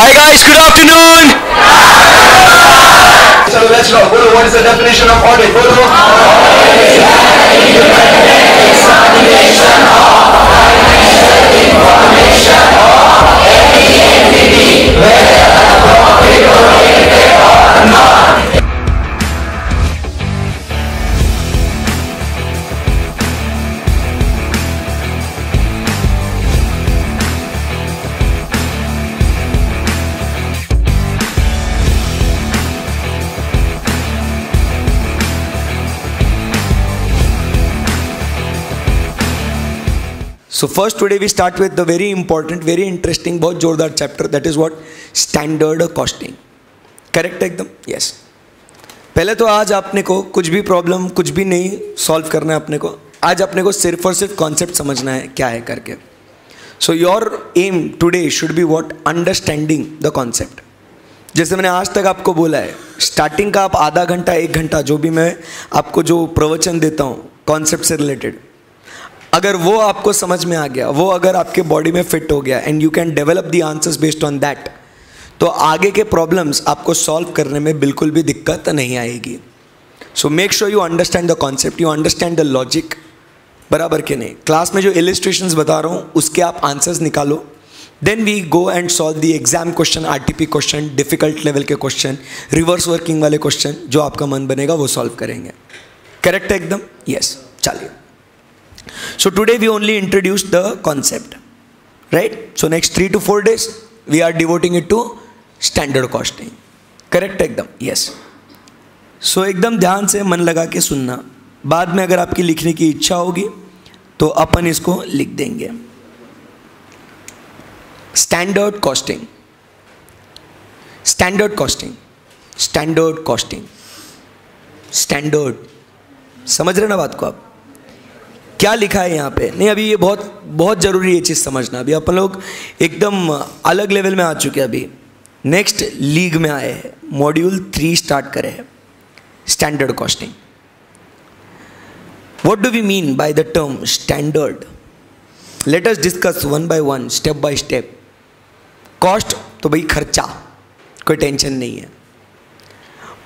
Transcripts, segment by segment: Hi guys, good afternoon. So let's go. What is the definition of audit? Audit is an independent examination of financial information of any entity, whether profit-oriented or not. So first today we start with the very important, very interesting, बहुत जोरदार chapter, that is what standard costing. Correct एकदम? Yes. पहले तो आज आपने को कुछ भी प्रॉब्लम कुछ भी नहीं सॉल्व करना है अपने को. आज अपने को सिर्फ और सिर्फ कॉन्सेप्ट समझना है क्या है करके. So your aim today should be what? Understanding the concept. जैसे मैंने आज तक आपको बोला है, स्टार्टिंग का आप आधा घंटा एक घंटा जो भी मैं आपको जो प्रवचन देता हूँ कॉन्सेप्ट से रिलेटेड, अगर वो आपको समझ में आ गया, वो अगर आपके बॉडी में फिट हो गया and you can develop the answers based on that, तो आगे के प्रॉब्लम्स आपको सॉल्व करने में बिल्कुल भी दिक्कत नहीं आएगी. So make sure you understand the concept, you understand the logic, बराबर के नहीं. क्लास में जो इलिस्ट्रेशंस बता रहा हूँ उसके आप आंसर्स निकालो, then we go and solve the exam question, RTP question, difficult level के क्वेश्चन, रिवर्स वर्किंग वाले क्वेश्चन, जो आपका मन बनेगा वो सॉल्व करेंगे. करेक्ट एकदम? यस. चलिए. So today we only introduced the concept, right? So next 3 to 4 days we are devoting it to standard costing. Correct एकदम? Yes. So एकदम ध्यान से मन लगा के सुनना. बाद में अगर आपकी लिखने की इच्छा होगी तो अपन इसको लिख देंगे. Standard costing. Standard costing. Standard costing. Standard. समझ रहे ना बात को आप? क्या लिखा है यहाँ पे? नहीं, अभी ये बहुत बहुत ज़रूरी है चीज़ समझना. अभी अपन लोग एकदम अलग लेवल में आ चुके हैं, अभी नेक्स्ट लीग में आए हैं. मॉड्यूल 3 स्टार्ट करे हैं, standard costing. What do we mean by the term standard? Let us discuss one by one, step by step. Cost तो भाई खर्चा, कोई टेंशन नहीं है.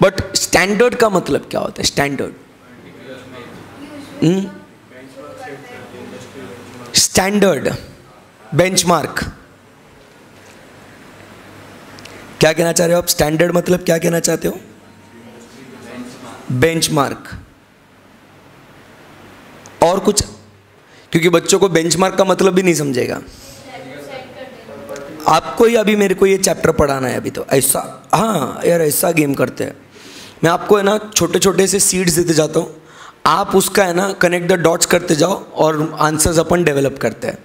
बट स्टैंडर्ड का मतलब क्या होता है? Standard, standard, benchmark. क्या कहना चाह रहे हो आप? स्टैंडर्ड मतलब क्या कहना चाहते हो? बेंचमार्क. और कुछ, क्योंकि बच्चों को बेंचमार्क का मतलब भी नहीं समझेगा. आपको ही अभी मेरे को ये चैप्टर पढ़ाना है अभी तो. ऐसा, हाँ यार, ऐसा गेम करते हैं. मैं आपको है ना छोटे छोटे से सीड्स देते जाता हूँ, आप उसका है ना कनेक्ट द डॉट्स करते जाओ और आंसर्स अपन डेवलप करते हैं.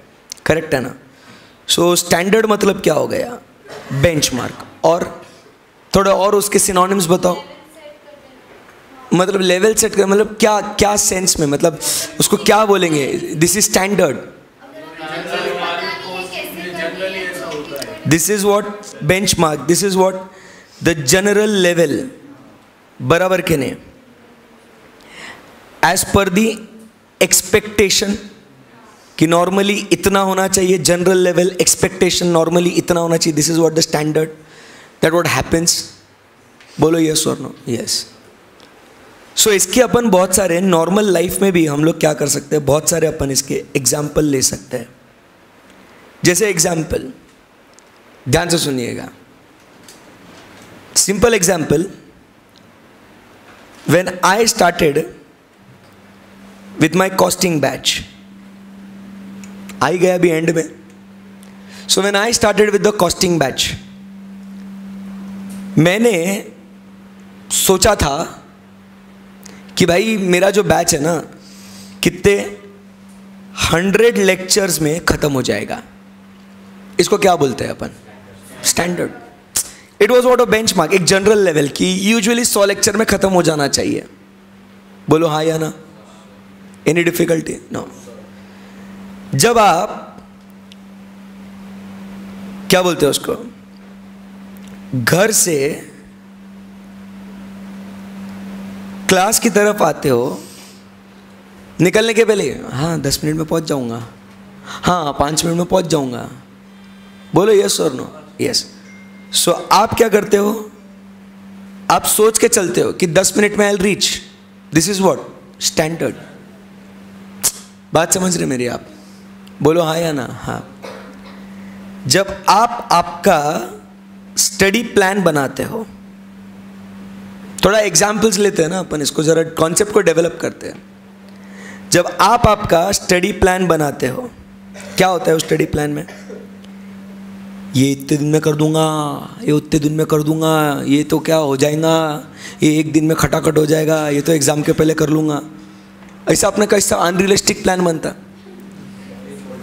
करेक्ट है ना? सो स्टैंडर्ड मतलब क्या हो गया? बेंचमार्क. और थोड़ा और उसके सिनोनिम्स बताओ. मतलब लेवल सेट कर, मतलब क्या क्या सेंस में, मतलब उसको क्या बोलेंगे? This is standard, this is what benchmark, this is what the general level, बराबर के नहीं? एज पर दी एक्सपेक्टेशन कि नॉर्मली इतना होना चाहिए जनरल लेवल, एक्सपेक्टेशन नॉर्मली इतना होना चाहिए. This is what the standard, that what happens. बोलो यस और नो? यस. सो इसके अपन बहुत सारे नॉर्मल लाइफ में भी हम लोग क्या कर सकते हैं, बहुत सारे अपन इसके एग्जाम्पल ले सकते हैं. जैसे एग्जाम्पल ध्यान से सुनिएगा, simple example. When I started with my costing batch, I गया अभी end में. So when I started with the costing batch, मैंने सोचा था कि भाई मेरा जो batch है ना कितने 100 लेक्चर्स में ख़त्म हो जाएगा. इसको क्या बोलते हैं अपन? Standard. It was what a benchmark, एक जनरल लेवल की यूजुअली 100 लेक्चर में ख़त्म हो जाना चाहिए. बोलो हाँ या ना? Any difficulty? नो. जब आप क्या बोलते हो उसको, घर से क्लास की तरफ आते हो, निकलने के पहले हाँ 10 मिनट में पहुंच जाऊंगा, हाँ 5 मिनट में पहुंच जाऊंगा, बोलो यस और नो? यस. सो आप क्या करते हो, आप सोच के चलते हो कि 10 मिनट में I will reach, this is what standard. बात समझ रहे मेरी आप? बोलो हाँ या ना। हाँ, जब आप आपका स्टडी प्लान बनाते हो, थोड़ा एग्जाम्पल्स लेते हैं ना अपन, इसको ज़रा कॉन्सेप्ट को डेवलप करते हैं। जब आप आपका स्टडी प्लान बनाते हो, क्या होता है उस स्टडी प्लान में? ये इतने दिन में कर दूंगा, ये उतने दिन में कर दूंगा, ये तो क्या हो जाएगा, ये एक दिन में खटाखट हो जाएगा, ये तो एग्ज़ाम के पहले कर लूँगा। ऐसा आपने कैसा अनरियलिस्टिक प्लान बनता?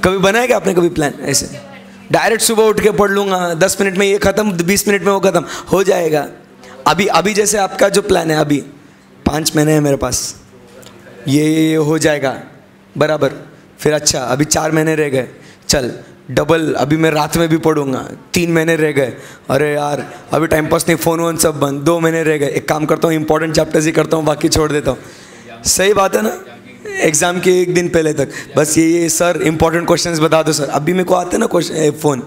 कभी बनाया क्या आपने कभी प्लान ऐसे? डायरेक्ट सुबह उठ के पढ़ लूँगा, 10 मिनट में ये ख़त्म, 20 मिनट में वो ख़त्म हो जाएगा। अभी अभी जैसे आपका जो प्लान है, अभी 5 महीने हैं मेरे पास, ये हो जाएगा बराबर। फिर अच्छा अभी 4 महीने रह गए, चल डबल, अभी मैं रात में भी पढ़ूंगा। 3 महीने रह गए, अरे यार अभी टाइम पास नहीं, फ़ोन वोन सब बंद। 2 महीने रह गए, एक काम करता हूँ, इंपॉर्टेंट चैप्टर्स ही करता हूँ, बाकी छोड़ देता हूँ। सही बात है ना? एग्ज़ाम के एक दिन पहले तक बस ये सर इंपॉर्टेंट क्वेश्चंस बता दो सर, अभी मेरे को आते ना question, phone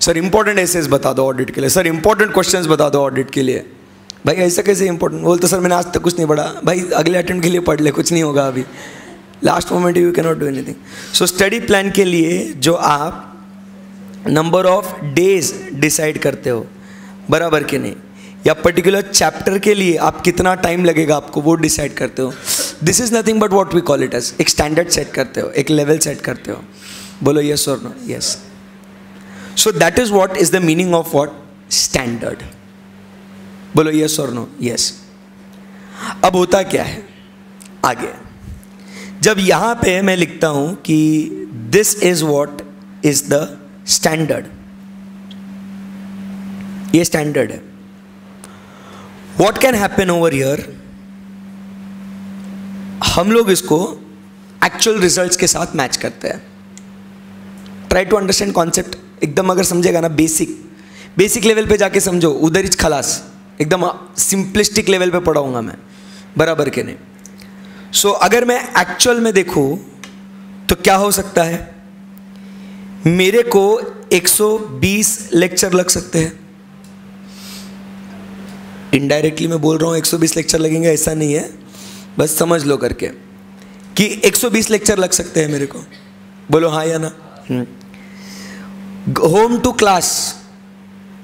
sir important assess बता दो ऑडिट के लिए, सर इंपॉर्टेंट क्वेश्चंस बता दो ऑडिट के लिए। भाई ऐसा कैसे इंपॉर्टेंट? बोलते सर मैंने आज तक कुछ नहीं पढ़ा। भाई अगले अटेम्प्ट के लिए पढ़ ले, कुछ नहीं होगा अभी, last moment you can not do anything. So study plan के लिए जो आप नंबर ऑफ डेज डिसाइड करते हो, बराबर के नहीं, या पर्टिकुलर चैप्टर के लिए आप कितना टाइम लगेगा आपको वो डिसाइड करते हो, this is nothing but what we call it as एक स्टैंडर्ड सेट करते हो, एक लेवल सेट करते हो। बोलो यस और no? Yes. So that is what is the meaning of what standard. बोलो यस और नो? यस। अब होता क्या है आगे, जब यहाँ पे मैं लिखता हूँ कि this is what is the standard, ये स्टैंडर्ड है। What can happen over here, हम लोग इसको एक्चुअल रिजल्ट्स के साथ मैच करते हैं। ट्राई टू अंडरस्टैंड कॉन्सेप्ट, एकदम अगर समझेगा ना बेसिक बेसिक लेवल पे जाके समझो, उधर ही खलास, एकदम सिंपलिस्टिक लेवल पे पढ़ाऊंगा मैं, बराबर के नहीं। सो अगर मैं एक्चुअल में देखूँ तो क्या हो सकता है, मेरे को 120 लेक्चर लग सकते हैं। इनडायरेक्टली मैं बोल रहा हूँ 120 लेक्चर लगेंगे, ऐसा नहीं है, बस समझ लो करके कि 120 लेक्चर लग सकते हैं मेरे को। बोलो हाँ या ना? होम टू क्लास,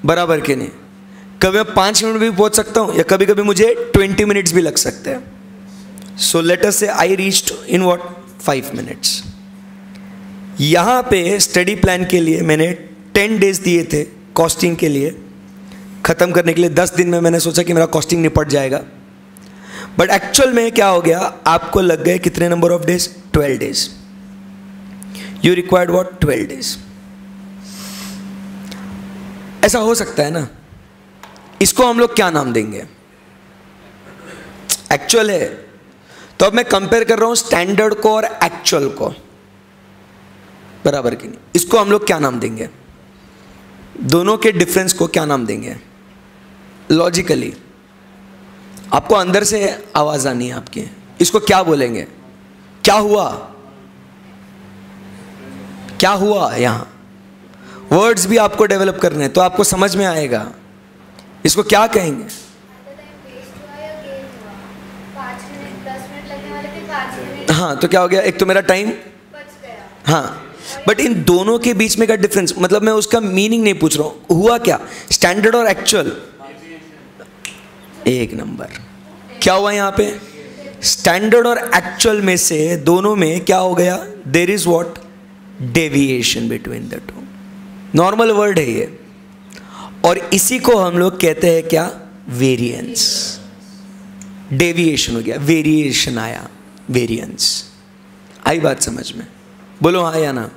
बराबर के नहीं, कभी मैं 5 मिनट भी पहुँच सकता हूँ, या कभी कभी मुझे 20 मिनट्स भी लग सकते हैं। सो let us say I reached in what 5 minutes. यहाँ पे स्टडी प्लान के लिए मैंने 10 डेज दिए थे कॉस्टिंग के लिए ख़त्म करने के लिए। 10 दिन में मैंने सोचा कि मेरा कॉस्टिंग निपट जाएगा, बट एक्चुअल में क्या हो गया, आपको लग गए कितने number of days? 12 days. You required what? 12 days. ऐसा हो सकता है ना? इसको हम लोग क्या नाम देंगे? एक्चुअल है, तो अब मैं कंपेयर कर रहा हूँ स्टैंडर्ड को और एक्चुअल को, बराबर की नहीं। इसको हम लोग क्या नाम देंगे? दोनों के डिफरेंस को क्या नाम देंगे? लॉजिकली आपको अंदर से आवाज़ आनी है आपकी, इसको क्या बोलेंगे? क्या हुआ, क्या हुआ? यहाँ वर्ड्स भी आपको डेवलप करने हैं तो आपको समझ में आएगा। इसको क्या कहेंगे? हाँ, तो क्या हो गया, एक तो मेरा टाइम, हाँ, बट इन दोनों के बीच में का डिफरेंस, मतलब मैं उसका मीनिंग नहीं पूछ रहा हूँ, हुआ क्या स्टैंडर्ड और एक्चुअल। एक नंबर क्या हुआ यहाँ पे, स्टैंडर्ड और एक्चुअल में से दोनों में क्या हो गया, there is what deviation between the two. Normal word है ये, और इसी को हम लोग कहते हैं क्या, वेरिएंस। डेविएशन हो गया, वेरिएशन आया, वेरिएंस आई। बात समझ में? बोलो हाँ या ना?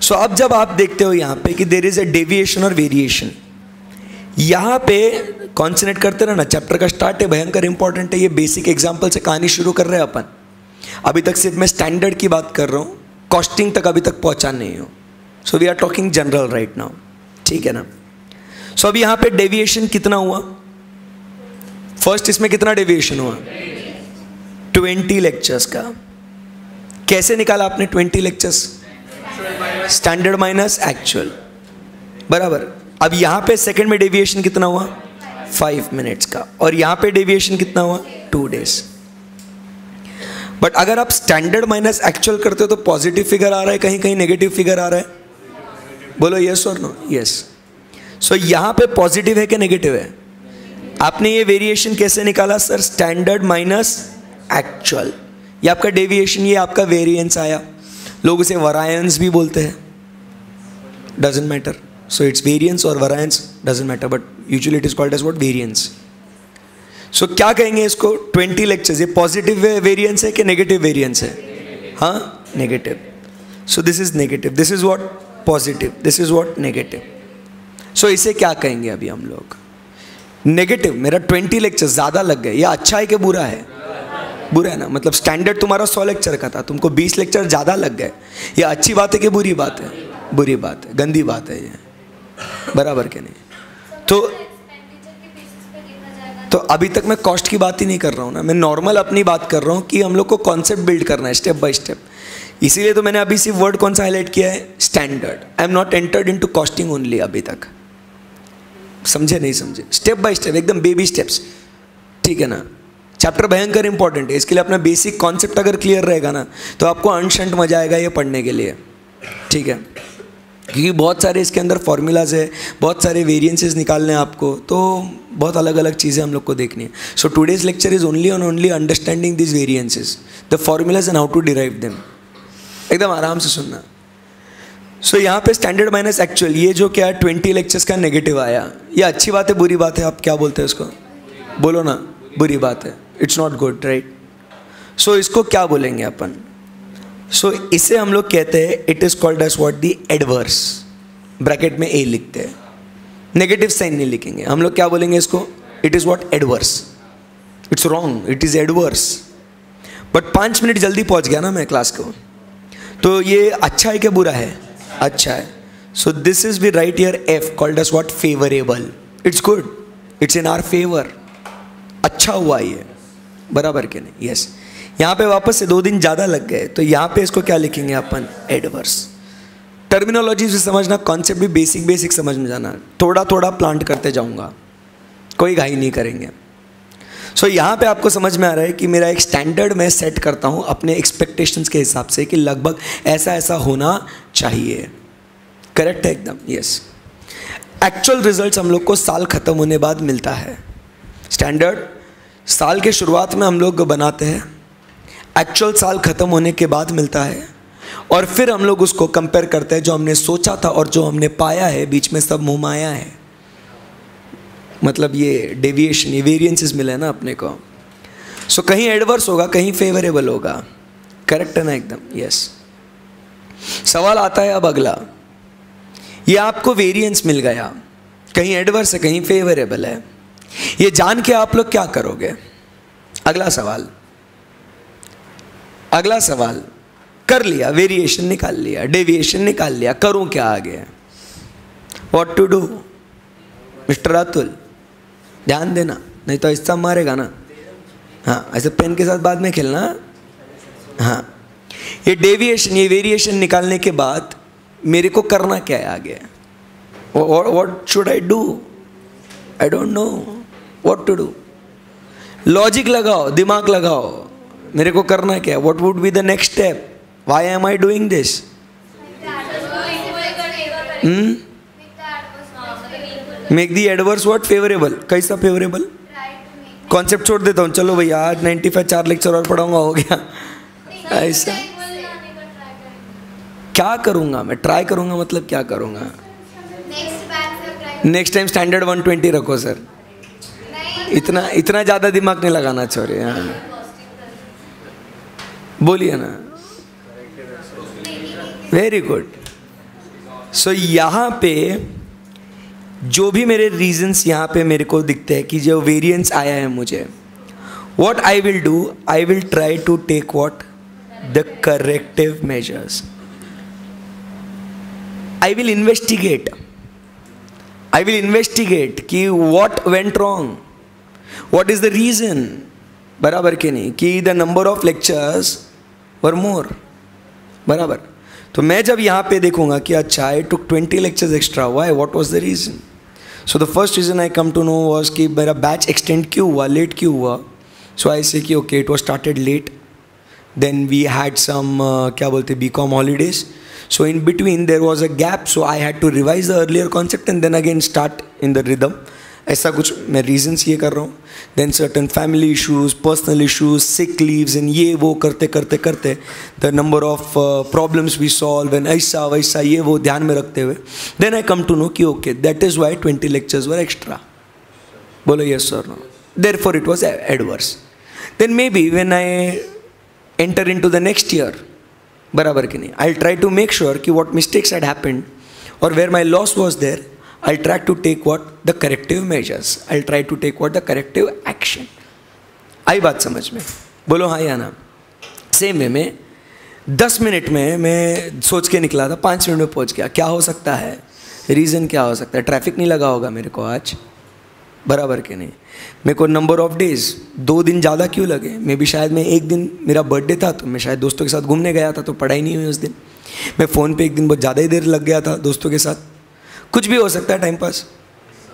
सो अब जब आप देखते हो यहाँ पे कि देयर इज अ डेविएशन और वेरिएशन, यहाँ पे कॉन्सेंट्रेट करते रहना, चैप्टर का स्टार्ट है, भयंकर इंपॉर्टेंट है, ये बेसिक एग्जाम्पल से कहानी शुरू कर रहे हैं अपन। अभी तक सिर्फ मैं स्टैंडर्ड की बात कर रहा हूँ, कॉस्टिंग तक अभी तक पहुँचा नहीं हूँ। So we are talking general right now, ठीक है ना? सो अब यहाँ पे डेविएशन कितना हुआ, फर्स्ट इसमें कितना डेविएशन हुआ, 20 लेक्चर्स का। कैसे निकाला आपने 20 लेक्चर्स? स्टैंडर्ड माइनस एक्चुअल, बराबर। अब यहाँ पे सेकंड में डेविएशन कितना हुआ 5 मिनट्स का, और यहाँ पे डेविएशन कितना हुआ 2 डेज। बट अगर आप स्टैंडर्ड माइनस एक्चुअल करते हो तो पॉजिटिव फिगर आ रहा है, कहीं कहीं नेगेटिव फिगर आ रहा है, बोलो यस और नो। यस, सो यहाँ पे पॉजिटिव है कि नेगेटिव है? आपने ये वेरिएशन कैसे निकाला सर? स्टैंडर्ड माइनस एक्चुअल, ये आपका डेविएशन, ये आपका वेरिएंस आया। लोग इसे वरायंस भी बोलते हैं, doesn't matter. So it's variance और variance, doesn't matter, but usually it is called as what, variance. सो क्या कहेंगे इसको? 20 लेक्चर्स। ये पॉजिटिव वेरिएंस है कि नेगेटिव वेरिएंस है? हाँ, negative. So this is negative, this is what positive, this is what negative. सो इसे क्या कहेंगे अभी हम लोग? नेगेटिव। मेरा 20 लेक्चर ज़्यादा लग गए, यह अच्छा है कि बुरा है? बुरा है ना। मतलब स्टैंडर्ड तुम्हारा 100 लेक्चर का था, तुमको 20 लेक्चर ज़्यादा लग गए, यह अच्छी बात है कि बुरी बात है? बुरी बात है, गंदी बात है ये, बराबर के नहीं। तो अभी तक मैं कॉस्ट की बात ही नहीं कर रहा हूँ ना, मैं नॉर्मल अपनी बात कर रहा हूँ कि हम लोग को कॉन्सेप्ट बिल्ड करना है स्टेप बाय स्टेप। इसीलिए तो मैंने अभी सिर्फ वर्ड कौन सा हाईलाइट किया है? Standard. I am not entered into costing only अभी तक, समझे नहीं समझे? स्टेप बाय स्टेप, एकदम बेबी स्टेप्स, ठीक है ना। चैप्टर भयंकर इंपॉर्टेंट है, इसके लिए अपना बेसिक कॉन्सेप्ट अगर क्लियर रहेगा ना तो आपको अनशंट मजा आएगा ये पढ़ने के लिए, ठीक है। क्योंकि बहुत सारे इसके अंदर फॉर्मूलाज है, बहुत सारे वेरिएंसेस निकालने हैं आपको, तो बहुत अलग अलग चीज़ें हम लोग को देखनी है। So today's lecture is only on only understanding this variances, the formulas and how to derive them. एकदम आराम से सुनना। सो यहाँ पे स्टैंडर्ड माइनस एक्चुअल, ये जो क्या 20 लेक्चर्स का नेगेटिव आया, ये अच्छी बात है बुरी बात है? आप क्या बोलते हैं उसको? बोलो ना, बुरी बात है, इट्स नॉट गुड, राइट? सो इसको क्या बोलेंगे अपन? सो इसे हम लोग कहते हैं, it is called as what, the adverse. Bracket में ए लिखते हैं, नेगेटिव साइन नहीं लिखेंगे, हम लोग क्या बोलेंगे इसको? It is what, adverse. It's wrong, it is adverse. But 5 minute जल्दी पहुँच गया ना मैं क्लास को, तो ये अच्छा है कि बुरा है? अच्छा है। So this is we right here F, called as what, favourable. It's good, it's in our favour, अच्छा हुआ ये, बराबर के नहीं? यस। यहाँ पे वापस से 2 दिन ज़्यादा लग गए, तो यहाँ पे इसको क्या लिखेंगे अपन? एडवर्स। टर्मिनोलॉजी भी समझना, कॉन्सेप्ट भी बेसिक बेसिक समझ में जाना, थोड़ा थोड़ा प्लांट करते जाऊँगा, कोई घाई नहीं करेंगे। सो यहाँ पे आपको समझ में आ रहा है कि मेरा एक स्टैंडर्ड मैं सेट करता हूँ अपने एक्सपेक्टेशंस के हिसाब से कि लगभग ऐसा ऐसा होना चाहिए, करेक्ट है एकदम? यस। एक्चुअल रिजल्ट्स हम लोग को साल ख़त्म होने बाद मिलता है। स्टैंडर्ड साल के शुरुआत में हम लोग बनाते हैं, एक्चुअल साल ख़त्म होने के बाद मिलता है, और फिर हम लोग उसको कंपेयर करते हैं, जो हमने सोचा था और जो हमने पाया है, बीच में सब मुँह माया है। मतलब ये डेविएशन, ये वेरिएंसेस मिले ना अपने को। सो कहीं एडवर्स होगा, कहीं फेवरेबल होगा, करेक्ट है ना एकदम? यस। सवाल आता है अब अगला, ये आपको वेरिएंस मिल गया, कहीं एडवर्स है कहीं फेवरेबल है, ये जान के आप लोग क्या करोगे? अगला सवाल, अगला सवाल कर लिया, वेरिएशन निकाल लिया, डेविएशन निकाल लिया, करूँ क्या आगे? What to do mister Atul? ध्यान देना, नहीं तो ऐसा मारेगा ना। हाँ, ऐसे पेन के साथ बाद में खेलना। हाँ, ये डेविएशन, ये वेरिएशन निकालने के बाद मेरे को करना क्या है आगे? What should I do? I don't know what to do. Logic लगाओ, दिमाग लगाओ, मेरे को करना क्या है? What would be the next step? Why am I doing this? Make the adverse what, favourable. कैसा फेवरेबल? कॉन्सेप्ट छोड़ देता हूँ, चलो भैया आज 95 4 लेक्चर और पढ़ाऊँगा, हो गया। ऐसा क्या करूँगा मैं? ट्राई करूँगा मतलब क्या करूँगा? नेक्स्ट टाइम स्टैंडर्ड 120 रखो सर, इतना इतना ज़्यादा दिमाग नहीं लगाना छोरे। हाँ बोलिए ना, वेरी गुड। सो यहाँ पे जो भी मेरे रीजन्स यहाँ पे मेरे को दिखते हैं कि जो वेरिएंस आया है मुझे, what I will do, I will try to take what, the corrective measures. I will investigate, I will investigate कि what went wrong, what is the reason, बराबर के नहीं? कि the number of lectures were more, बराबर। तो मैं जब यहाँ पे देखूँगा कि अच्छा आई टुक 20 लेक्चर्स एक्स्ट्रा हुआ है, what was the reason. So the first reason I come to know was कि मेरा बैच एक्सटेंड क्यों हुआ, लेट क्यों हुआ. सो आई से कि okay it was started late, then we had some क्या बोलते BCom holidays, so in between there was a gap, so I had to revise the earlier concept and then again start in the rhythm. ऐसा कुछ मैं reasons ये कर रहा हूँ. Then certain family issues, personal issues, sick leaves and ये वो करते करते करते the number of problems we solve and ऐसा वैसा ये वो ध्यान में रखते हुए then I come to know कि okay that is why 20 lectures were extra. बोलो yes sir no, therefore it was adverse. Then maybe when I enter into the next year, बराबर कि नहीं, I try to make sure कि what mistakes had happened और where my loss was there, I'll try to take what the corrective measures. I'll try to take what the corrective action. आई बात समझ में, बोलो हाँ या ना. सेम वे में 10 मिनट में मैं सोच के निकला था, 5 मिनट में पहुँच गया. क्या हो सकता है रीज़न, क्या हो सकता है? ट्रैफिक नहीं लगा होगा मेरे को आज, बराबर के नहीं. मेरे को नंबर ऑफ डेज 2 दिन ज़्यादा क्यों लगे, मे बी शायद मैं एक दिन मेरा बर्थडे था तो मैं शायद दोस्तों के साथ घूमने गया था तो पढ़ाई नहीं हुई उस दिन. मैं फ़ोन पे एक दिन बहुत ज़्यादा ही देर लग गया था दोस्तों के साथ. कुछ भी हो सकता है टाइम पास,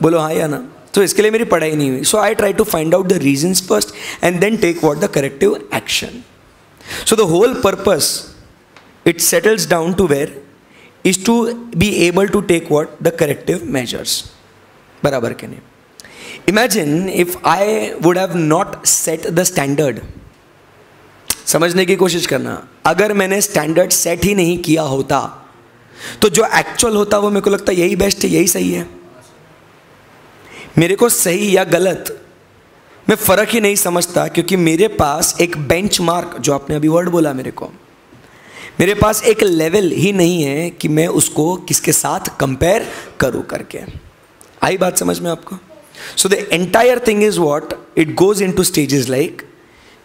बोलो हाँ या ना. तो इसके लिए मेरी पढ़ाई नहीं हुई. So I try to find out the reasons first and then take what the corrective action. So the whole purpose it settles down to where is to be able to take what the corrective measures, बराबर के नहीं. Imagine if I would have not set the standard. समझने की कोशिश करना, अगर मैंने standard set ही नहीं किया होता तो जो एक्चुअल होता वो मेरे को लगता है यही बेस्ट है, यही सही है. मेरे को सही या गलत मैं फ़र्क ही नहीं समझता क्योंकि मेरे पास एक बेंचमार्क, जो आपने अभी वर्ड बोला, मेरे को मेरे पास एक लेवल ही नहीं है कि मैं उसको किसके साथ कंपेयर करूँ करके. आई बात समझ में आपको. So the entire thing is what it goes into stages like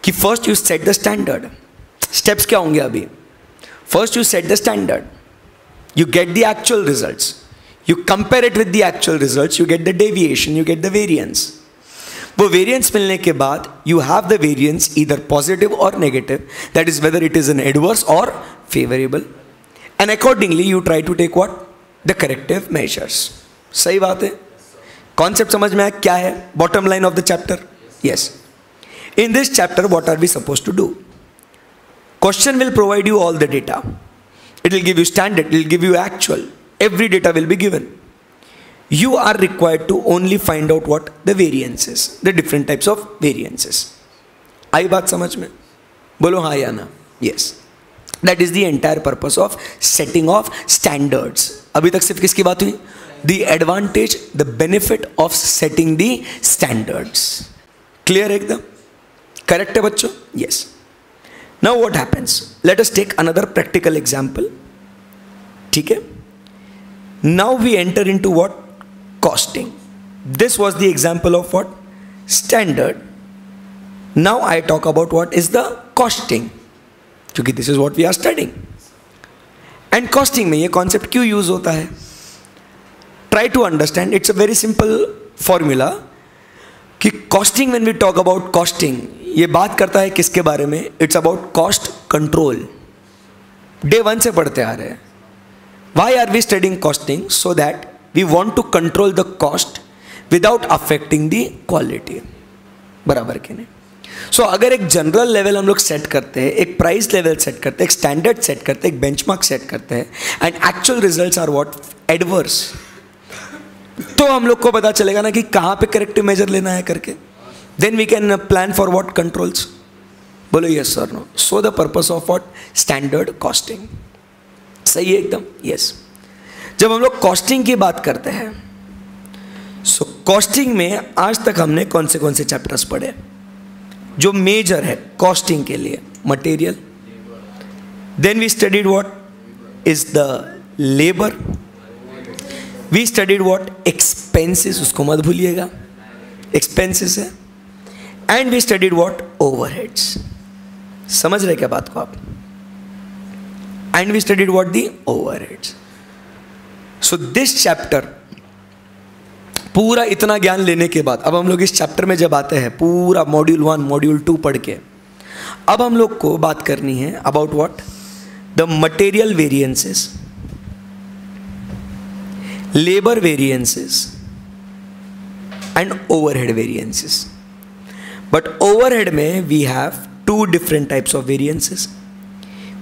कि first you set the standard. Steps क्या होंगे अभी? First you set the standard, you get the actual results, you compare it with the actual results, you get the deviation, you get the variance. वो variance मिलने के बाद you have the variance either positive or negative, that is whether it is an adverse or favorable, and accordingly you try to take what? The corrective measures. सही बात है. Concept समझ में आया क्या है? Bottom line of the chapter. Yes. In this chapter, what are we supposed to do? Question will provide you all the data. It will give you standard, it will give you actual. Every data will be given. You are required to only find out what the variance is, the different types of variances. आई बात समझ में, बोलो हाँ या ना. Yes. That is the entire purpose of setting of standards. अभी तक सिर्फ किसकी बात हुई? The advantage, the benefit of setting the standards. Clear एकदम? Correct है बच्चों? Yes. Now what happens? Let us take another practical example. ठीक है? Now we enter into what? Costing. This was the example of what? Standard. Now I talk about what is the costing. क्योंकि this is what we are studying. And costing में ये concept क्यों use होता है? Try to understand. It's a very simple formula. कि costing, when we talk about costing, ये बात करता है किसके बारे में? It's about cost control. Day 1 से पढ़ते आ रहे हैं. Why are we studying costing? So that we want to control the cost without affecting the quality, बराबर के नहीं. सो अगर एक जनरल लेवल हम लोग सेट करते हैं, एक प्राइस लेवल सेट करते हैं, एक स्टैंडर्ड सेट करते हैं, एक बेंचमार्क सेट करते हैं and actual result are what? Adverse. तो हम लोग को पता चलेगा ना कि कहाँ पे करेक्टिव मेजर लेना है करके. Then we can plan for what controls. बोलो yes or no. So the purpose of what? Standard costing. सही है एकदम. Yes. जब हम लोग costing की बात करते हैं, so costing में आज तक हमने कौन से चैप्टर्स पढ़े जो मेजर है costing के लिए? Material. Then we studied what is the labor. We studied what? Expenses. उसको मत भूलिएगा, expenses है. And we studied what? Overheads. समझ रहे क्या बात को आप? And we studied what? The overheads. So this chapter, पूरा इतना ज्ञान लेने के बाद अब हम लोग इस चैप्टर में जब आते हैं, पूरा मॉड्यूल 1, मॉड्यूल 2 पढ़ के अब हम लोग को बात करनी है about what? the material variances, labor variances and overhead variances. But overhead में we have two different types of variances.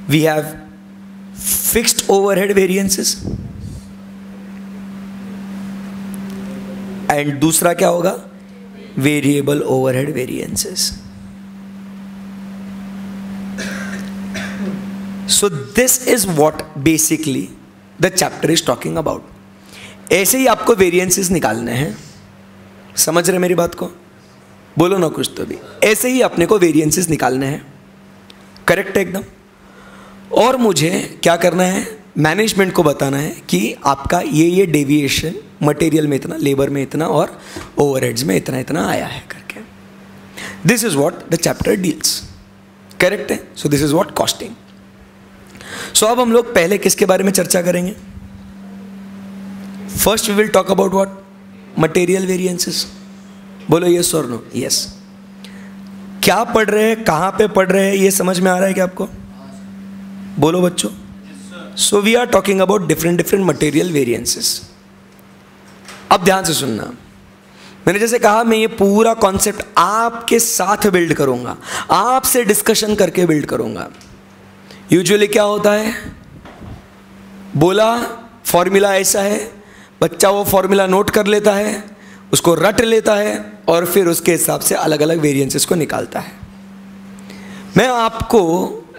We have fixed overhead variances and दूसरा क्या होगा, variable overhead variances. So this is what basically the chapter is talking about. ऐसे ही आपको variances निकालने हैं. समझ रहे मेरी बात को? बोलो ना कुछ तो भी. ऐसे ही अपने को वेरिएंसेस निकालने हैं. करेक्ट है एकदम. और मुझे क्या करना है, मैनेजमेंट को बताना है कि आपका ये डेविएशन मटेरियल में इतना, लेबर में इतना और ओवरहेड्स में इतना इतना आया है करके. This is what the chapter deals. Correct है. So this is what costing. So अब हम लोग पहले किसके बारे में चर्चा करेंगे? First we will talk about what, material variances. बोलो यस और नो. यस. क्या पढ़ रहे हैं, कहाँ पे पढ़ रहे हैं, ये समझ में आ रहा है क्या आपको? बोलो बच्चों. So we are talking about different material variances. अब ध्यान से सुनना. मैंने जैसे कहा, मैं ये पूरा कॉन्सेप्ट आपके साथ बिल्ड करूंगा, आपसे डिस्कशन करके बिल्ड करूंगा. यूजुअली क्या होता है, बोला फॉर्मूला ऐसा है, बच्चा वो फॉर्मूला नोट कर लेता है, उसको रट लेता है और फिर उसके हिसाब से अलग अलग वेरिएंसेस को निकालता है. मैं आपको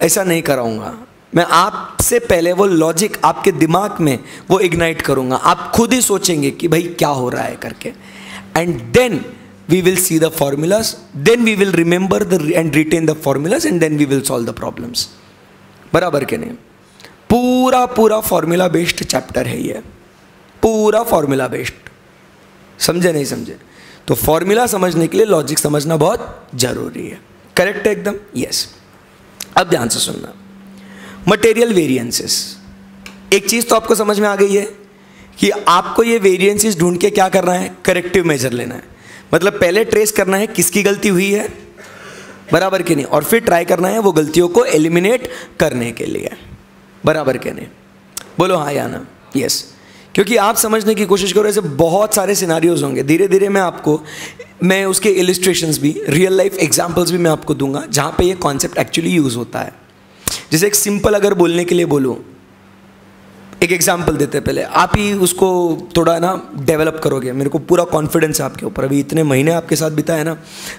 ऐसा नहीं कराऊंगा. मैं आपसे पहले वो लॉजिक आपके दिमाग में वो इग्नाइट करूंगा. आप खुद ही सोचेंगे कि भाई क्या हो रहा है करके. And then we will see the formulas, then we will remember the and retain the formulas and then we will solve the problems. बराबर के नहीं? पूरा फॉर्मूला बेस्ड चैप्टर है ये. पूरा फॉर्मूला बेस्ड. समझे नहीं समझे? तो फॉर्मूला समझने के लिए लॉजिक समझना बहुत जरूरी है. करेक्ट है एकदम. यस. अब ध्यान से सुनना. मटेरियल वेरिएंसेस, एक चीज़ तो आपको समझ में आ गई है कि आपको ये वेरिएंसेस ढूंढ के क्या करना है, करेक्टिव मेजर लेना है. मतलब पहले ट्रेस करना है किसकी गलती हुई है, बराबर के नहीं, और फिर ट्राई करना है वो गलतियों को एलिमिनेट करने के लिए. बराबर के नहीं? बोलो हाँ या ना. यस. क्योंकि आप समझने की कोशिश करो. ऐसे बहुत सारे सिनारियोज होंगे. धीरे धीरे मैं आपको, मैं उसके इलिस्ट्रेशंस भी, रियल लाइफ एग्जाम्पल्स भी मैं आपको दूंगा जहाँ पर यह कॉन्सेप्ट एक्चुअली यूज़ होता है. जैसे एक सिंपल अगर बोलने के लिए बोलूँ, एक एग्जाम्पल देते हैं. पहले आप ही उसको थोड़ा ना डेवलप करोगे. मेरे को पूरा कॉन्फिडेंस है आपके ऊपर. अभी इतने महीने आपके साथ बिताए ना,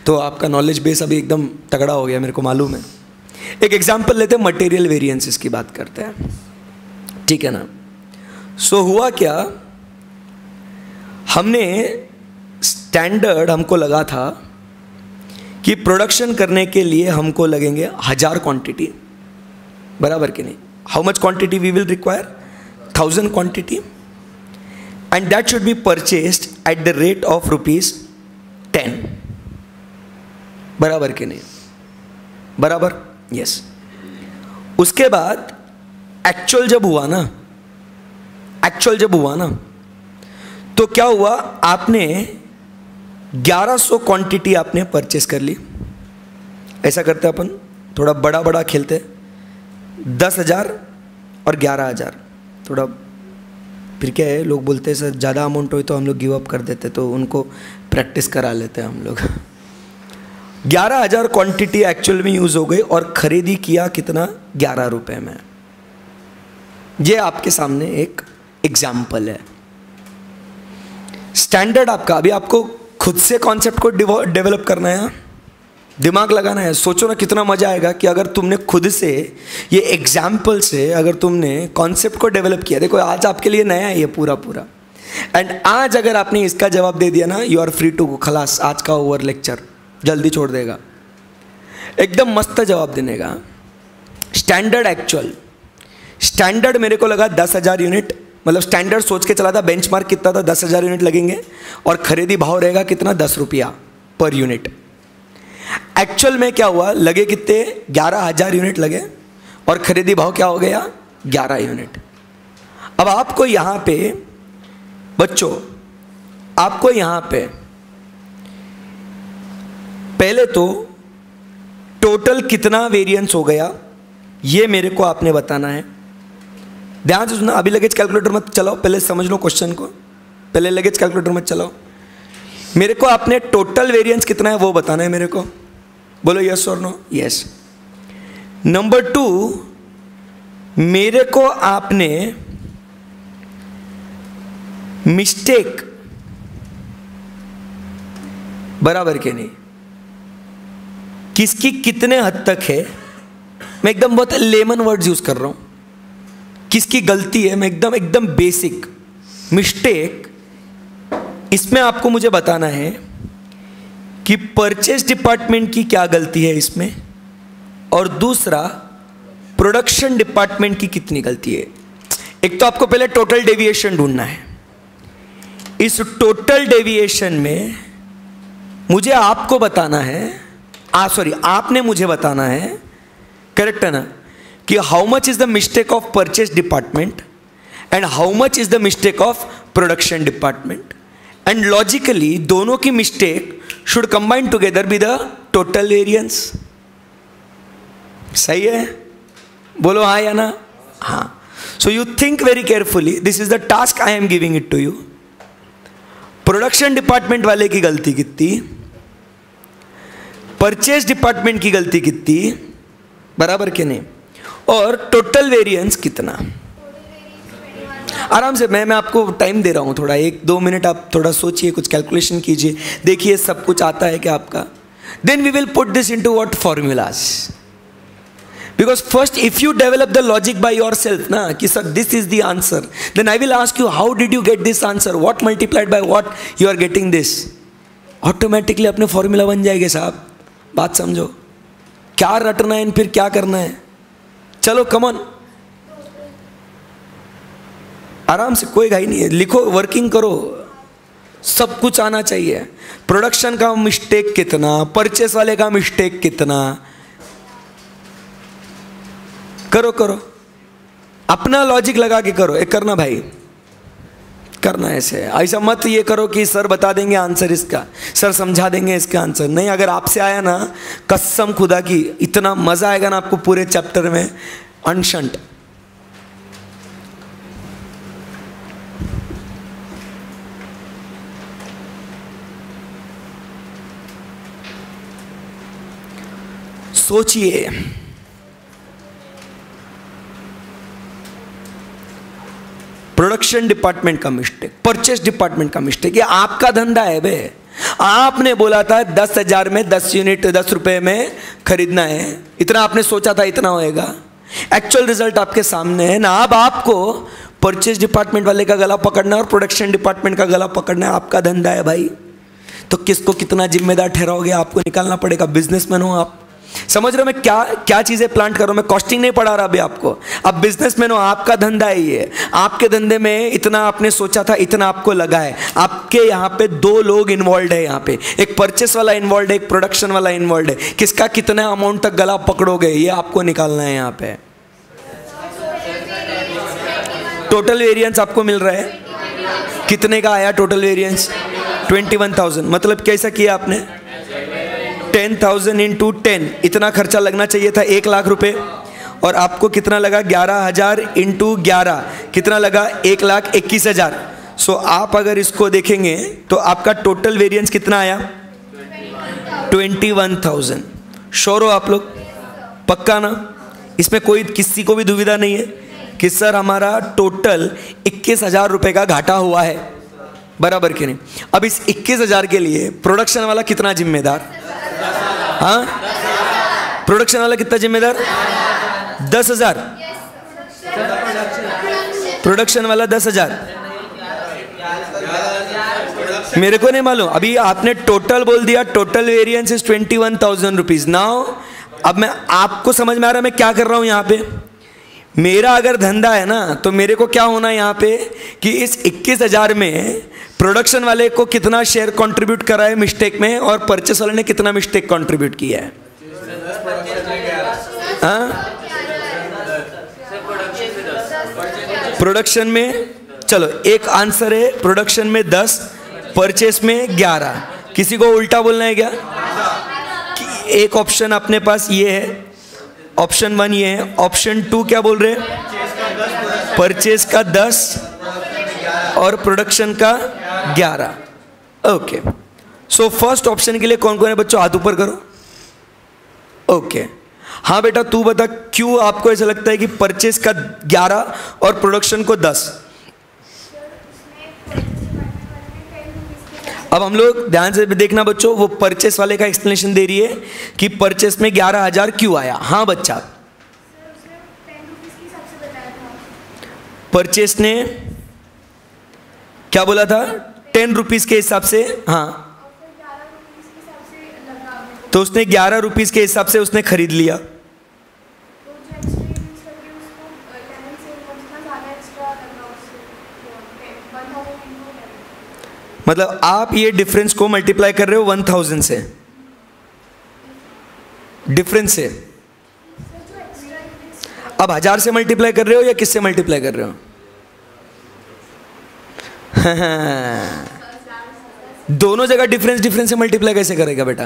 तो आपका नॉलेज बेस अभी एकदम तगड़ा हो गया, मेरे को मालूम है. एक एग्जाम्पल लेते हैं, मटेरियल वेरिएंसेस की बात करते हैं. ठीक है ना? सो हुआ क्या, हमने स्टैंडर्ड हमको लगा था कि प्रोडक्शन करने के लिए हमको लगेंगे 1000 क्वांटिटी. बराबर कि नहीं? How much quantity we will require? 1000 quantity. And that should be purchased at the rate of ₹10. बराबर कि नहीं? बराबर. यस. उसके बाद एक्चुअल जब हुआ ना तो क्या हुआ, आपने 1100 क्वांटिटी आपने परचेस कर ली. ऐसा करते अपन, थोड़ा बड़ा खेलते. 10,000 और 11,000. थोड़ा फिर क्या है, लोग बोलते हैं सर ज़्यादा अमाउंट हो तो हम लोग गिव अप कर देते, तो उनको प्रैक्टिस करा लेते हैं हम लोग. 11,000 क्वांटिटी एक्चुअल में यूज़ हो गई और ख़रीदी किया कितना, ₹11 में. ये आपके सामने एक एग्जाम्पल है. स्टैंडर्ड आपका, अभी आपको खुद से कॉन्सेप्ट को डेवलप करना है, दिमाग लगाना है. सोचो ना कितना मज़ा आएगा कि अगर तुमने खुद से ये एग्जाम्पल से अगर तुमने कॉन्सेप्ट को डेवलप किया. देखो आज आपके लिए नया है ये पूरा. एंड आज अगर आपने इसका जवाब दे दिया ना, you are free to go. खलास, आज का ओवर लेक्चर. जल्दी छोड़ देगा, एकदम मस्त जवाब देने का. स्टैंडर्ड एक्चुअल, स्टैंडर्ड मेरे को लगा 10,000 यूनिट. मतलब स्टैंडर्ड सोच के चला था, बेंचमार्क कितना था, 10,000 यूनिट लगेंगे और खरीदी भाव रहेगा कितना, ₹10 पर यूनिट. एक्चुअल में क्या हुआ, लगे कितने, 11,000 यूनिट लगे और खरीदी भाव क्या हो गया, 11 यूनिट. अब आपको यहाँ पे बच्चों, आपको यहाँ पे पहले तो टोटल कितना वेरिएंस हो गया ये मेरे को आपने बताना है। ध्यान से सुनना, अभी लगेज कैलकुलेटर मत चलाओ, पहले समझ लो क्वेश्चन को, पहले लगेज कैलकुलेटर मत चलाओ। मेरे को आपने टोटल वेरिएंस कितना है वो बताना है मेरे को, बोलो यस और नो। यस। नंबर टू, मेरे को आपने मिस्टेक बराबर के नहीं, किसकी कितने हद तक है, मैं एकदम बहुत लेमन वर्ड्स यूज कर रहा हूं, किसकी गलती है, मैं एकदम बेसिक मिस्टेक, इसमें आपको मुझे बताना है कि परचेज डिपार्टमेंट की क्या गलती है इसमें, और दूसरा प्रोडक्शन डिपार्टमेंट की कितनी गलती है। एक तो आपको पहले टोटल डेविएशन ढूंढना है। इस टोटल डेविएशन में मुझे आपको बताना है, आपने मुझे बताना है, करेक्ट है ना, कि how much is the mistake of purchase department and how much is the mistake of production department, and logically दोनों की mistake should combine together be the total variance. सही है, बोलो हाँ या ना। हाँ, so you think very carefully, this is the task I am giving it to you. Production department वाले की गलती कितनी, परचेज डिपार्टमेंट की गलती कितनी, बराबर के नहीं, और टोटल वेरिएंस कितना। आराम से, मैं आपको टाइम दे रहा हूँ थोड़ा, 1-2 मिनट आप थोड़ा सोचिए, कुछ कैलकुलेशन कीजिए, देखिए सब कुछ आता है क्या आपका। Then we will put this into what formulas, because first if you develop the logic by yourself ना, कि sir this is the answer, then I will ask you how did you get this answer, what multiplied by what you are getting this, automatically अपने formula बन जाएंगे। साहब बात समझो, क्या रटना है फिर क्या करना है, चलो कमन, आराम से, कोई घाई नहीं है, लिखो, वर्किंग करो, सब कुछ आना चाहिए। प्रोडक्शन का मिस्टेक कितना, परचेस वाले का मिस्टेक कितना, करो करो, अपना लॉजिक लगा के करो, एक करना भाई, करना ऐसे, ऐसा मत ये करो कि सर बता देंगे आंसर इसका, सर समझा देंगे इसका आंसर, नहीं। अगर आपसे आया ना, कसम खुदा की इतना मजा आएगा ना आपको पूरे चैप्टर में, अनशंट। सोचिए, प्रोडक्शन डिपार्टमेंट का मिस्टेक, परचेस डिपार्टमेंट का मिस्टेक, ये आपका धंधा है बे, आपने बोला था 10,000 में 10 यूनिट 10 रुपए में खरीदना है, इतना आपने सोचा था इतना होएगा, एक्चुअल रिजल्ट आपके सामने है ना। अब आपको परचेस डिपार्टमेंट वाले का गला पकड़ना है और प्रोडक्शन डिपार्टमेंट का गला पकड़ना है, आपका धंधा है भाई, तो किसको कितना जिम्मेदार ठहराओगे आपको निकालना पड़ेगा, बिजनेसमैन हो आप, समझ रहे हो मैं क्या क्या चीजें प्लांट कर रहा हूं, मैं कॉस्टिंग नहीं पढ़ा रहा अभी आपको, अब बिजनेसमैन हो, आपका धंधा ही है, आपके धंधे में इतना आपने सोचा था इतना आपको लगा है, आपके यहाँ पे 2 लोग इन्वॉल्व है, यहाँ पे एक परचेस वाला इन्वॉल्व है, एक प्रोडक्शन वाला इन्वॉल्व है, किसका कितना अमाउंट तक गला पकड़ोगे ये आपको निकालना है। यहाँ पे टोटल वेरियंस आपको मिल रहा है, कितने का आया टोटल वेरियंस, 21,000, मतलब कैसा किया आपने, 10,000 इंटू 10, इतना खर्चा लगना चाहिए था 1,00,000 रुपये, और आपको कितना लगा 11,000 इंटू 11, कितना लगा 1,21,000। सो आप अगर इसको देखेंगे तो आपका टोटल वेरिएंस कितना आया, 21,000। श्योर हो आप लोग, पक्का ना, इसमें कोई किसी को भी दुविधा नहीं है कि सर हमारा टोटल 21,000 रुपये का घाटा हुआ है, बराबर के नहीं। अब इस 21,000 के लिए प्रोडक्शन वाला कितना जिम्मेदार, हाँ, प्रोडक्शन वाला कितना जिम्मेदार, 10,000, प्रोडक्शन वाला 10,000, मेरे को नहीं मालूम, अभी आपने टोटल बोल दिया, total variance is 21,000 rupees. Now अब मैं आपको समझ में आ रहा है मैं क्या कर रहा हूँ यहाँ पे, मेरा अगर धंधा है ना तो मेरे को क्या होना है यहाँ पे कि इस 21,000 में प्रोडक्शन वाले को कितना शेयर कंट्रीब्यूट करा है मिस्टेक में, और परचेस वाले ने कितना मिस्टेक कंट्रीब्यूट किया है। प्रोडक्शन में चलो एक आंसर है, प्रोडक्शन में 10, परचेस में 11, किसी को उल्टा बोलना है क्या, एक ऑप्शन अपने पास ये है ऑप्शन वन ये है। ऑप्शन टू क्या बोल रहे हैं? परचेज का 10 और प्रोडक्शन का 11। ओके, सो फर्स्ट ऑप्शन के लिए कौन कौन है बच्चों? हाथ ऊपर करो। ओके हाँ बेटा तू बता, क्यों आपको ऐसा लगता है कि परचेज का 11 और प्रोडक्शन को 10? अब हम लोग ध्यान से देखना बच्चों, वो परचेस वाले का एक्सप्लेनेशन दे रही है कि परचेस में 11,000 क्यों आया। हाँ बच्चा, परचेस ने क्या बोला था? 10 रुपीज के हिसाब से। हाँ तो उसने 11 रुपीज के हिसाब से उसने खरीद लिया। मतलब आप ये डिफरेंस को मल्टीप्लाई कर रहे हो 1000 से, डिफरेंस से। अब 1000 से मल्टीप्लाई कर रहे हो या किससे मल्टीप्लाई कर रहे हो? दोनों जगह डिफरेंस डिफरेंस से मल्टीप्लाई कैसे करेगा बेटा?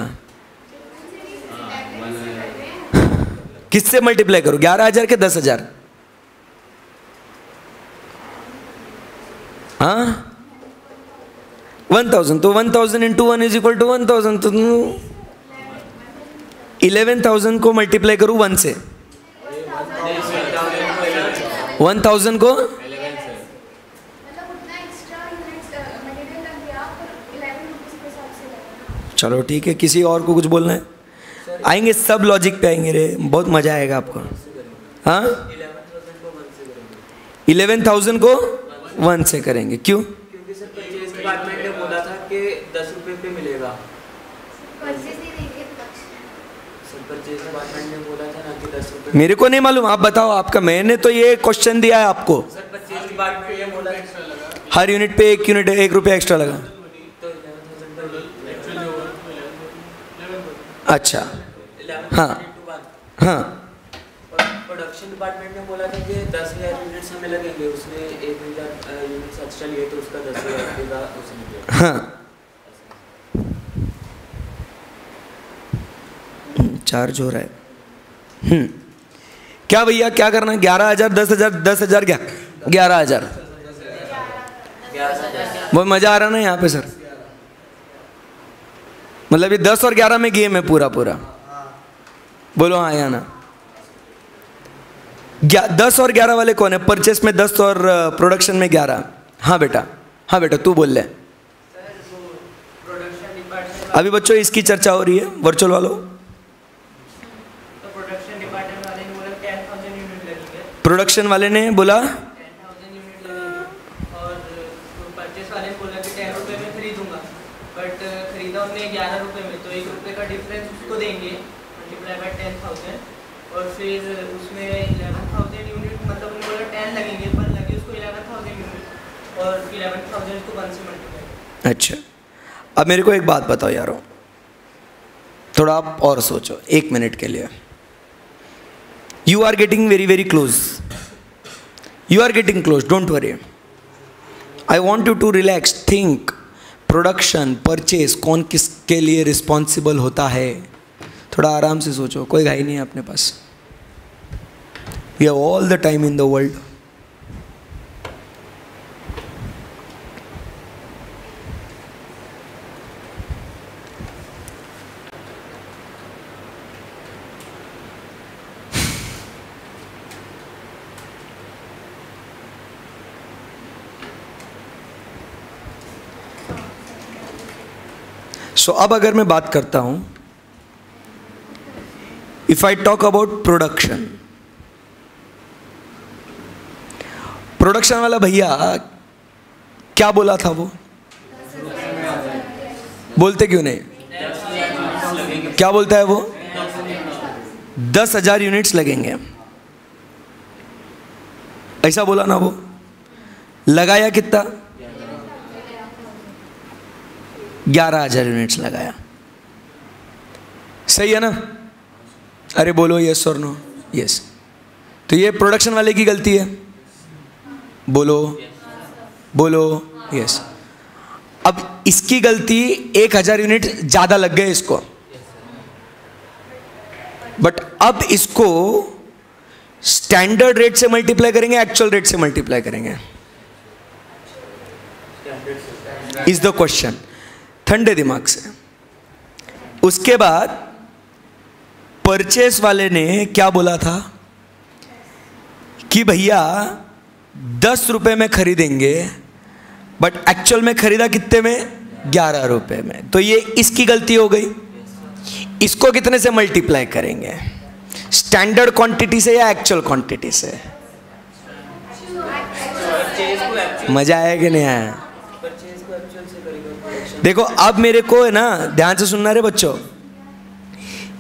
किससे मल्टीप्लाई करो, 11,000 के 10,000? हाँ 1000, तो 1000 इंटू 1 इज इक्वल टू 1000, तो 11,000 को मल्टीप्लाई करूँ 1 से, 1000 को 11,000। चलो ठीक है, किसी और को कुछ बोलना है? आएंगे सब लॉजिक पे आएंगे रे, बहुत मजा आएगा आपको। हाँ 11,000 को 1 से करेंगे, क्यों? डिपार्टमेंट ने बोला था कि 10 रुपये पे मिलेगा। डिपार्टमेंट ने बोला था ना कि 10 रुपये। मेरे को नहीं मालूम, आप बताओ आपका। मैंने तो ये क्वेश्चन दिया है आपको। हर यूनिट पे 1 रुपया एक्स्ट्रा लगा। अच्छा हाँ हाँ, प्रोडक्शन डिपार्टमेंट ने बोला था कि 10,000 यूनिट्स हमें लगेंगे, उसने 1,000 यूनिट्स एक्स्ट्रा लिए तो उसका 10,000 का उसने दिया। हाँ चार्ज हो रहा है। क्या भैया क्या करना है? 11,000 10,000 क्या 11,000? बहुत मजा आ रहा ना यहाँ पे सर, मतलब ये 10 और 11 में गेम है पूरा पूरा। बोलो हाँ या ना? 10 और 11 वाले कौन है? परचेस में 10 और प्रोडक्शन में 11। हाँ बेटा, हाँ बेटा तू बोल ले। अभी बच्चों इसकी चर्चा हो रही है वर्चुअल वालों। प्रोडक्शन वाले ने बोला और फिर उसमें 11,000 यूनिट, मतलब उन्होंने बोला 10 लगेंगे पर लगे उसको 11,000 यूनिट और 11,000 को 1 से मल्टीप्लाई। अच्छा अब मेरे को एक बात बताओ यारों, थोड़ा आप और सोचो 1 मिनट के लिए। You are getting very very close, you are getting close, don't worry. I want you to relax, think. Production, purchase, कौन किसके लिए रिस्पॉन्सिबल होता है? थोड़ा आराम से सोचो, कोई घाई नहीं है अपने पास। We have all the time in the world. So अब अगर मैं बात करता हूं, If I talk about production, production वाला भैया क्या बोला था? वो बोलते क्यों नहीं? क्या बोलता है वो? 10,000 यूनिट्स लगेंगे, ऐसा बोला ना। वो लगाया कितना? 11,000 यूनिट्स लगाया, सही है ना? अरे बोलो यस और नो। यस, तो ये प्रोडक्शन वाले की गलती है? बोलो बोलो यस। अब इसकी गलती 1,000 यूनिट ज़्यादा लग गए इसको, बट अब इसको स्टैंडर्ड रेट से मल्टीप्लाई करेंगे, एक्चुअल रेट से मल्टीप्लाई करेंगे इज द क्वेश्चन, ठंडे दिमाग से। उसके बाद परचेस वाले ने क्या बोला था कि भैया 10 रुपए में खरीदेंगे, बट एक्चुअल में खरीदा कितने में, 11 रुपए में। तो ये इसकी गलती हो गई। इसको कितने से मल्टीप्लाई करेंगे, स्टैंडर्ड क्वांटिटी से या एक्चुअल क्वांटिटी से? मजा आया कि नहीं आया? देखो अब मेरे को है ना, ध्यान से सुनना रे बच्चों,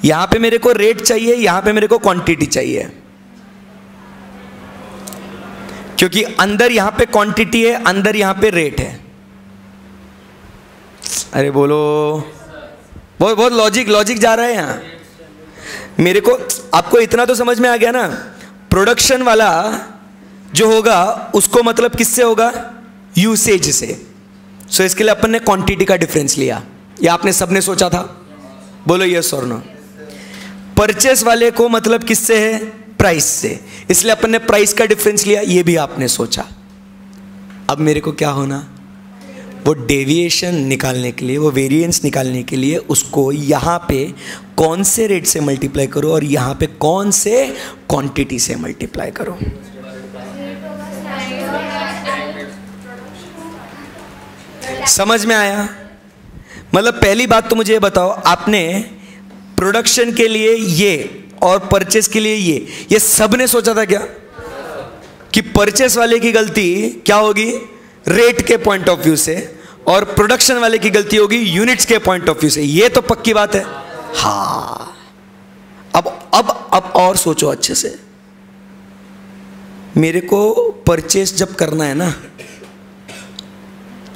यहां पे मेरे को रेट चाहिए, यहां पे मेरे को क्वांटिटी चाहिए, क्योंकि अंदर यहां पे क्वांटिटी है, अंदर यहां पे रेट है। अरे बोलो, बहुत बहुत लॉजिक लॉजिक जा रहा है यहाँ मेरे को। आपको इतना तो समझ में आ गया ना, प्रोडक्शन वाला जो होगा उसको मतलब किससे होगा, यूसेज से। सो इसके लिए अपन ने क्वांटिटी का डिफरेंस लिया, या आपने सबने सोचा था? बोलो यस और नो। परचेस वाले को मतलब किससे है, प्राइस से, इसलिए अपन ने प्राइस का डिफरेंस लिया, ये भी आपने सोचा। अब मेरे को क्या होना, वो डेविएशन निकालने के लिए, वो वेरिएंस निकालने के लिए उसको यहाँ पे कौन से रेट से मल्टीप्लाई करो और यहाँ पे कौन से क्वांटिटी से मल्टीप्लाई करो। समझ में आया? मतलब पहली बात तो मुझे ये बताओ, आपने प्रोडक्शन के लिए ये और परचेस के लिए ये सबने सोचा था क्या कि परचेस वाले की गलती क्या होगी, रेट के पॉइंट ऑफ व्यू से, और प्रोडक्शन वाले की गलती होगी यूनिट्स के पॉइंट ऑफ व्यू से। ये तो पक्की बात है। हाँ, अब और सोचो अच्छे से। मेरे को परचेस जब करना है ना,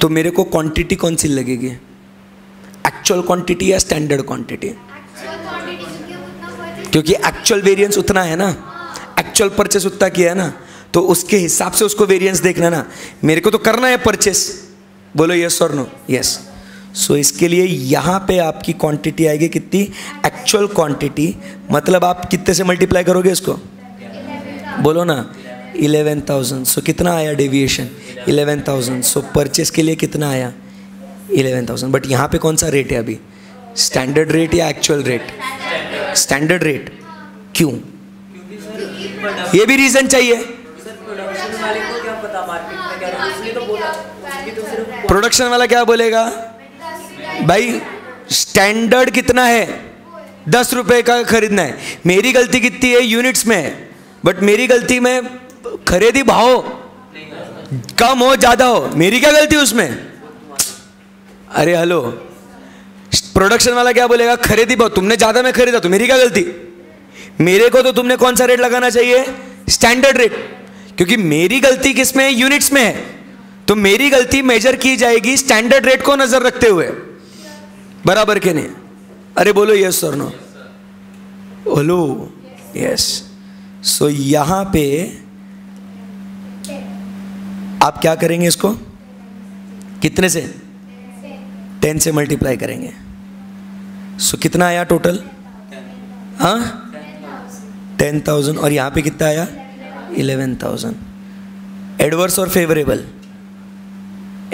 तो मेरे को क्वांटिटी कौन सी लगेगी, एक्चुअल क्वांटिटी या स्टैंडर्ड क्वांटिटी? क्योंकि एक्चुअल वेरिएंस उतना है ना, एक्चुअल परचेस उतना किया है ना, तो उसके हिसाब से उसको वेरिएंस देखना ना। मेरे को तो करना है परचेस। बोलो यस और नो? यस। सो इसके लिए यहाँ पे आपकी क्वांटिटी आएगी कितनी, एक्चुअल क्वांटिटी, मतलब आप कितने से मल्टीप्लाई करोगे इसको, बोलो ना, 11,000। सो कितना आया डेविएशन, 11,000। सो परचेस के लिए कितना आया, 11,000। बट यहाँ पे कौन सा रेट है अभी, स्टैंडर्ड रेट या एक्चुअल रेट? Standard rate. क्यों? ये भी रीज़न चाहिए। प्रोडक्शन वाला क्या बोलेगा, भाई स्टैंडर्ड कितना है, 10 रुपए का खरीदना है। मेरी गलती कितनी है, यूनिट्स में है, बट मेरी गलती में खरीदी भाव कम हो ज्यादा हो, मेरी क्या गलती उसमें? अरे हेलो, प्रोडक्शन वाला क्या बोलेगा, खरीदी भाव तुमने ज्यादा में खरीदा तो मेरी क्या गलती, मेरे को तो तुमने कौन सा रेट लगाना चाहिए, स्टैंडर्ड रेट, क्योंकि मेरी गलती किसमें, यूनिट्स में है, तो मेरी गलती मेजर की जाएगी स्टैंडर्ड रेट को नजर रखते हुए। बराबर के नहीं? अरे बोलो यस और नो। Hello, yes. सो यहां पे आप क्या करेंगे, इसको कितने से, 10 से मल्टीप्लाई करेंगे। सो कितना आया टोटल, हाँ 10,000, और यहां पे कितना आया, 11,000। एडवर्स और फेवरेबल,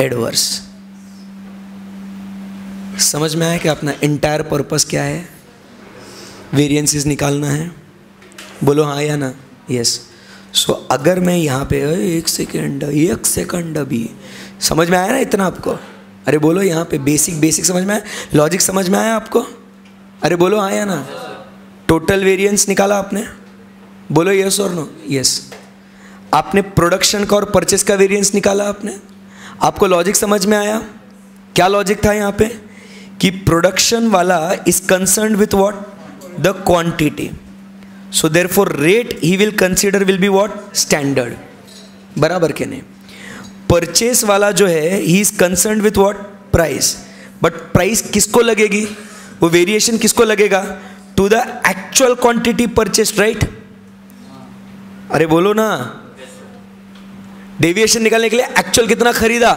एडवर्स। समझ में आया कि अपना इंटायर पर्पस क्या है, वेरिएंसेस निकालना है। बोलो हाँ या ना, यस। सो अगर मैं यहाँ पे एक सेकंड अभी समझ में आया ना इतना आपको? अरे बोलो, यहाँ पे बेसिक समझ में आया, लॉजिक समझ में आया आपको? अरे बोलो हाँ या ना। टोटल वेरिएंस निकाला आपने, बोलो यस और नो? यस। आपने प्रोडक्शन का और परचेस का वेरिएंस निकाला आपने, आपको लॉजिक समझ में आया? क्या लॉजिक था यहाँ पे कि प्रोडक्शन वाला is concerned with what, the quantity, so therefore rate he will consider will be what, standard. बराबर के नहीं? परचेस वाला जो है he is concerned with what, price, but price किसको लगेगी, वो वेरिएशन किसको लगेगा, to the actual quantity purchase, right? अरे बोलो ना। डेविएशन निकालने के लिए एक्चुअल कितना खरीदा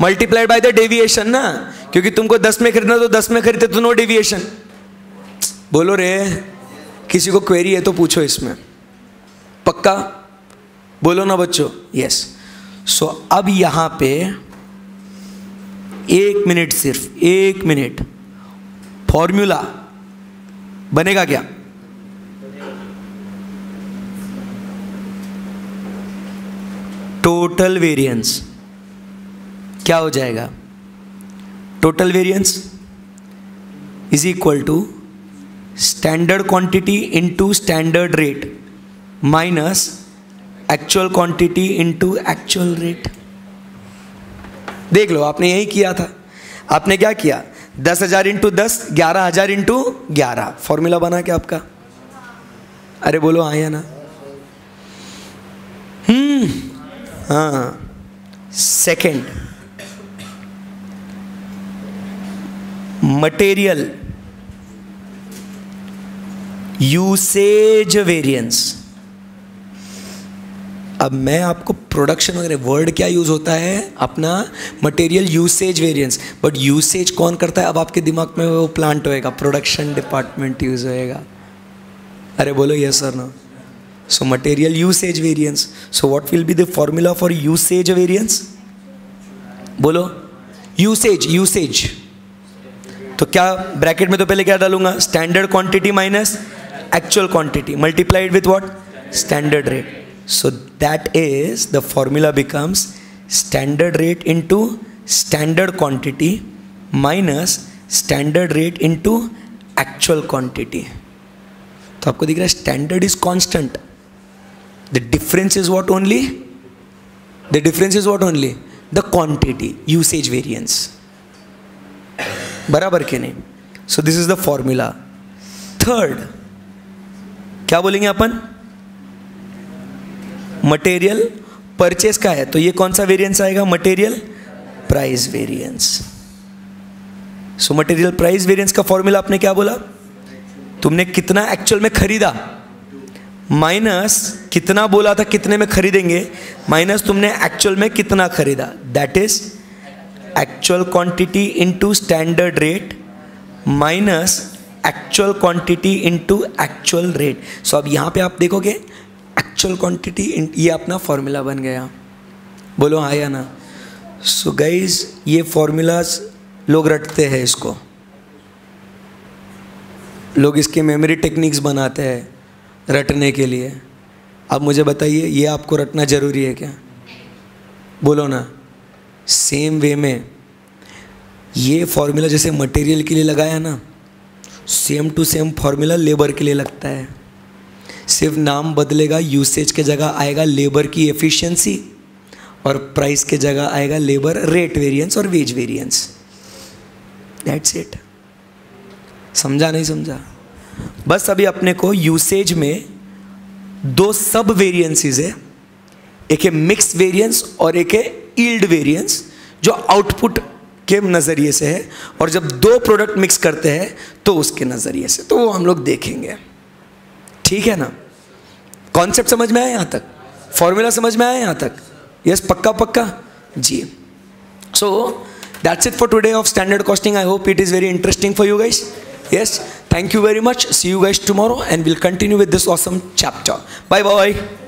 मल्टीप्लाइड बाय द डेविएशन ना, क्योंकि तुमको 10 में खरीदना तो 10 में खरीदते तो नो डेविएशन। बोलो रे, किसी को क्वेरी है तो पूछो इसमें, पक्का बोलो ना बच्चों। यस। सो अब यहाँ पे 1 मिनट, सिर्फ 1 मिनट, फॉर्मूला बनेगा क्या? टोटल वेरिएंस क्या हो जाएगा? Total variance is equal to standard quantity into standard rate minus actual quantity into actual rate. देख लो, आपने यही किया था। आपने क्या किया? 10,000 × 10, 11,000 × 11। फॉर्मूला बना क्या आपका? अरे बोलो हाँ या ना। हाँ। Second, material usage variance. अब मैं आपको प्रोडक्शन वगैरह वर्ड क्या यूज़ होता है अपना, material usage variance, but usage कौन करता है? अब आपके दिमाग में वो प्लांट होएगा, प्रोडक्शन डिपार्टमेंट यूज़ होएगा। अरे बोलो यस सर ना। So material usage variance, so what will be the formula for usage variance? बोलो। यूसेज तो क्या ब्रैकेट में तो पहले क्या डालूंगा? Standard quantity minus actual quantity multiplied with what? Standard rate. So that is the formula becomes standard rate into standard quantity minus standard rate into actual quantity. तो आपको दिख रहा है standard is constant. The difference is what only? The difference is what only? The quantity, usage variance. बराबर के नहीं? So this is the formula. Third, क्या बोलेंगे अपन? मटेरियल परचेस का है तो ये कौन सा वेरिएंस आएगा? Material price variance. So material price variance का फॉर्मूला आपने क्या बोला? तुमने कितना एक्चुअल में खरीदा माइनस कितना बोला था कितने में खरीदेंगे माइनस तुमने एक्चुअल में कितना खरीदा। That is actual quantity into standard rate minus actual quantity into actual rate. सो अब यहाँ पे आप देखोगे एक्चुअल क्वांटिटी, ये अपना फॉर्मूला बन गया। बोलो हाँ या ना। सो गाइज, ये फॉर्मूलाज लोग रटते हैं, इसको लोग इसके मेमोरी टेक्निक्स बनाते हैं रटने के लिए। अब मुझे बताइए, ये आपको रटना ज़रूरी है क्या? बोलो ना। सेम वे में ये फॉर्मूला जैसे मटेरियल के लिए लगाया ना, same to same formula labour के लिए लगता है। सिर्फ नाम बदलेगा, यूसेज के जगह आएगा लेबर की एफिशिएंसी और प्राइस के जगह आएगा लेबर रेट वेरिएंस और वेज वेरिएंस। That's it. समझा नहीं समझा? बस अभी अपने को यूसेज में 2 सब वेरिएंसेस है, एक है मिक्स वेरिएंस और एक है यील्ड वेरिएंस, जो आउटपुट के नज़रिए से है, और जब 2 प्रोडक्ट मिक्स करते हैं तो उसके नज़रिए से, तो वो हम लोग देखेंगे। ठीक है ना? कॉन्सेप्ट समझ में आया यहाँ तक? फॉर्मूला समझ में आया यहाँ तक? यस, पक्का पक्का जी। So that's it for today of standard costing. I hope it is very interesting for you guys. Yes, thank you very much. See you guys tomorrow and will continue with this awesome chapter. Bye bye.